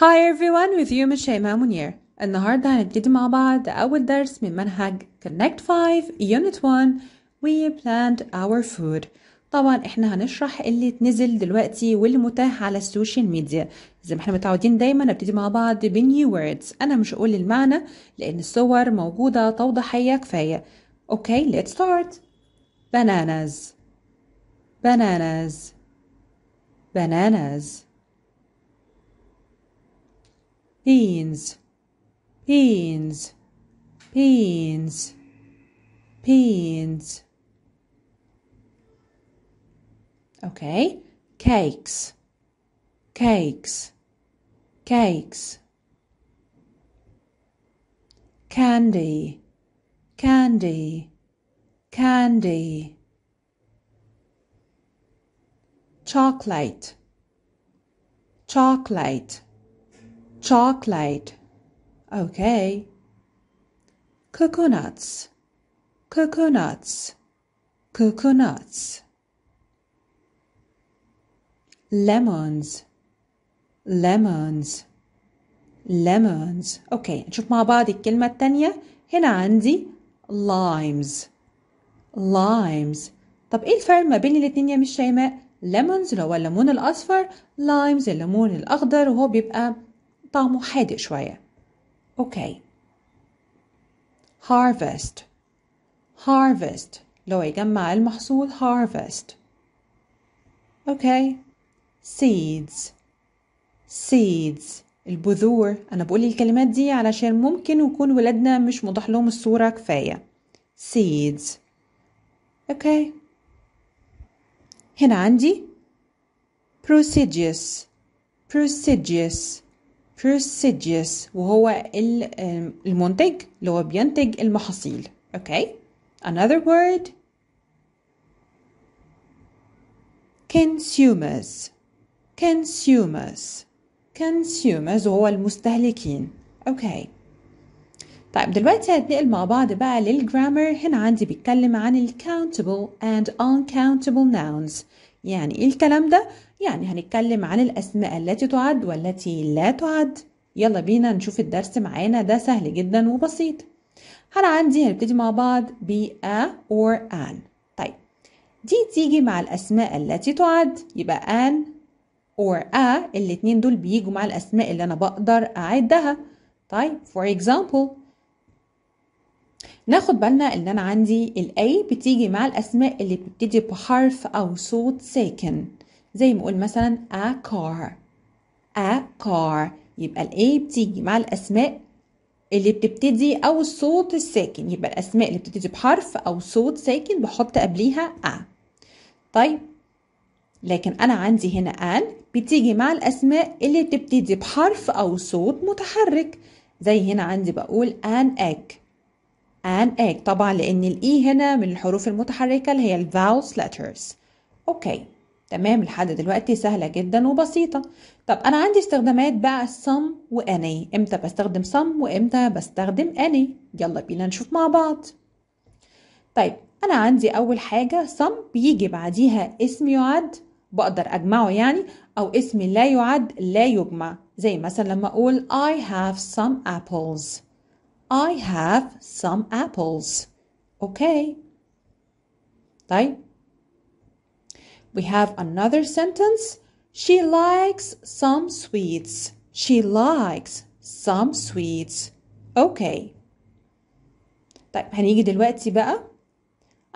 Hi everyone, with you Shaimaa Mounier. النهاردة هنبتدي مع بعض أول درس من منهج Connect 5 Unit 1 We Plant Our Food. طبعا احنا هنشرح اللي اتنزل دلوقتي واللي متاح على السوشيال ميديا. زي ما احنا متعودين دايما نبتدي مع بعض بنيو ووردز. أنا مش هقول المعنى لأن الصور موجودة توضيحية كفاية. Okay, let's start. Bananas. Bananas. Bananas. Beans, beans, beans, beans. Okay, cakes, cakes, cakes. Candy, candy, candy. Chocolate, chocolate. Chocolate. Okay. Coconuts. Coconuts. Coconuts. Lemons. Lemons. Lemons. Okay. نشوف مع بعض الكلمة التانية. هنا عندي limes. Limes. طب ايه الفرق ما بين الاتنين يا مش شيماء؟ lemons اللي هو الليمون الأصفر. limes الليمون الأخضر وهو بيبقى طعمه حادق شوية. Okay. Harvest. Harvest. لو يجمع المحصول harvest. Okay. Seeds. Seeds. البذور. أنا بقول الكلمات دي علشان ممكن يكون ولادنا مش موضح لهم الصورة كفاية. Seeds. Okay. هنا عندي prestigious. Prestigious. prestigious وهو المنتج اللي هو بينتج المحاصيل. Okay. Another word. consumers. consumers. consumers وهو المستهلكين. Okay. طيب دلوقتي هنتنقل مع بعض بقى للجرامر. هنا عندي بيتكلم عن ال countable and uncountable nouns. يعني ايه الكلام ده؟ يعني هنتكلم عن الأسماء التي تعد والتي لا تعد. يلا بينا نشوف الدرس معانا، ده سهل جدا وبسيط. أنا عندي هنبتدي مع بعض ب a or an. طيب دي تيجي مع الأسماء التي تعد، يبقى an or a الاتنين دول بيجوا مع الأسماء اللي أنا بقدر أعدها. طيب for example ناخد بالنا ان انا عندي الاي بتيجي مع الاسماء اللي بتبتدي بحرف او صوت ساكن، زي ما اقول مثلا a car a car، يبقى الاي بتيجي مع الاسماء اللي بتبتدي او الصوت الساكن، يبقى الاسماء اللي بتبتدي بحرف او صوت ساكن بحط قبليها a. طيب لكن انا عندي هنا an بتيجي مع الاسماء اللي بتبتدي بحرف او صوت متحرك، زي هنا عندي بقول an egg an egg، طبعا لان الاي هنا من الحروف المتحركه اللي هي الفاول letters. اوكي تمام، لحد دلوقتي سهله جدا وبسيطه. طب انا عندي استخدامات بقى some واني، امتى بستخدم some وامتى بستخدم اني؟ يلا بينا نشوف مع بعض. طيب انا عندي اول حاجه some بيجي بعديها اسم يعد بقدر اجمعه يعني، او اسم لا يعد لا يجمع، زي مثلا لما اقول I have some apples I have some apples. Okay. طيب. We have another sentence. She likes some sweets. She likes some sweets. Okay. طيب هنيجي دلوقتي بقى.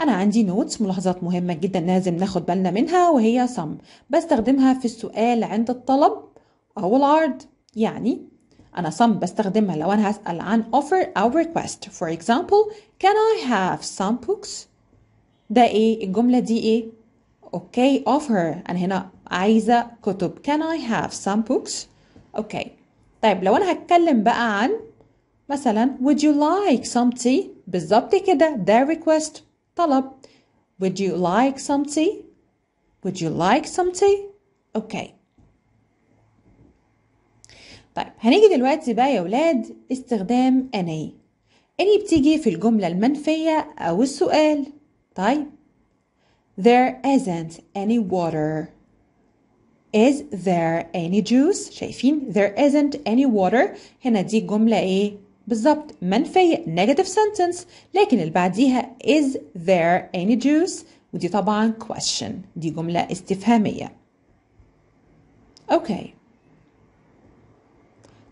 أنا عندي نوتس ملاحظات مهمة جدا لازم ناخد بالنا منها، وهي some بستخدمها في السؤال عند الطلب أو العرض. يعني أنا some بستخدمها لو أنا هسأل عن offer أو request. For example, can I have some books؟ ده إيه؟ الجملة دي إيه؟ okay offer، أنا هنا عايزة كتب. can I have some books؟ okay. طيب لو أنا هتكلم بقى عن مثلا would you like some tea؟ بالظبط كده، ده request طلب. would you like some tea؟ would you like some tea؟ okay. طيب هنيجي دلوقتي بقى يا ولاد استخدام اني. اني بتيجي في الجملة المنفية أو السؤال. طيب there isn't any water Is there any juice؟ شايفين there isn't any water. هنا دي جملة ايه بالظبط؟ منفية negative sentence. لكن اللي بعديها is there any juice ودي طبعا question، دي جملة استفهامية. اوكي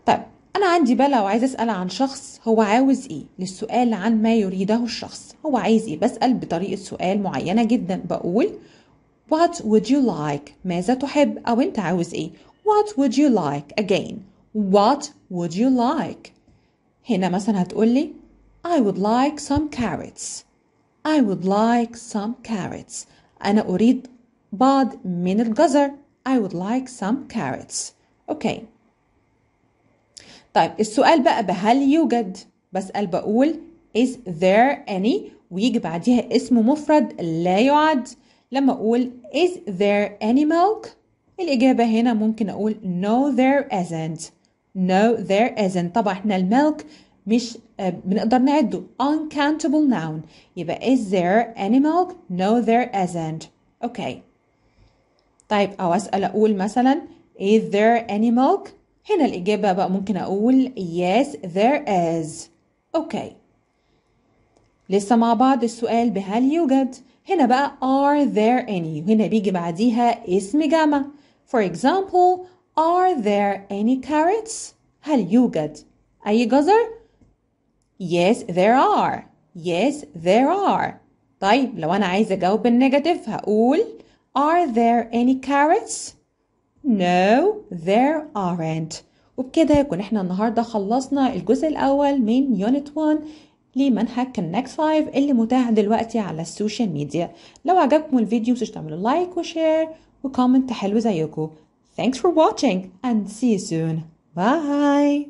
طيب أنا عندي بقى لو عايز أسأل عن شخص هو عاوز إيه؟ للسؤال عن ما يريده الشخص، هو عايز إيه؟ بسأل بطريقة سؤال معينة جدا، بقول What would you like؟ ماذا تحب؟ أو أنت عاوز إيه؟ What would you like؟ Again What would you like؟ هنا مثلا هتقولي I would like some carrots. I would like some carrots. أنا أريد بعض من الجزر. I would like some carrots. Okay. طيب السؤال بقى بهل يوجد؟ بسأل بقول is there any ويجي بعديها اسم مفرد لا يعد. لما أقول is there any milk؟ الإجابة هنا ممكن أقول no there isn't. No there isn't. طبعا احنا الميلك مش بنقدر نعده، uncountable noun. يبقى is there any milk؟ No there isn't. Okay. طيب أو أسأل أقول مثلا is there any milk؟ هنا الإجابة بقى ممكن أقول yes there is. Okay. لسه مع بعض السؤال بهل يوجد. هنا بقى are there any وهنا بيجي بعديها اسم جمع. For example are there any carrots؟ هل يوجد أي جزر؟ Yes there are. Yes there are. طيب لو أنا عايزة أجاوب بالنيجاتيف هقول are there any carrots؟ No there aren't. وبكده يكون احنا النهاردة خلصنا الجزء الأول من Unit 1 لمنهج Connect 5 اللي متاح دلوقتي على السوشيال ميديا. لو عجبكم الفيديو مش تعملوا لايك وشير وكومنت حلو زيكم. Thanks for watching and see you soon. Bye.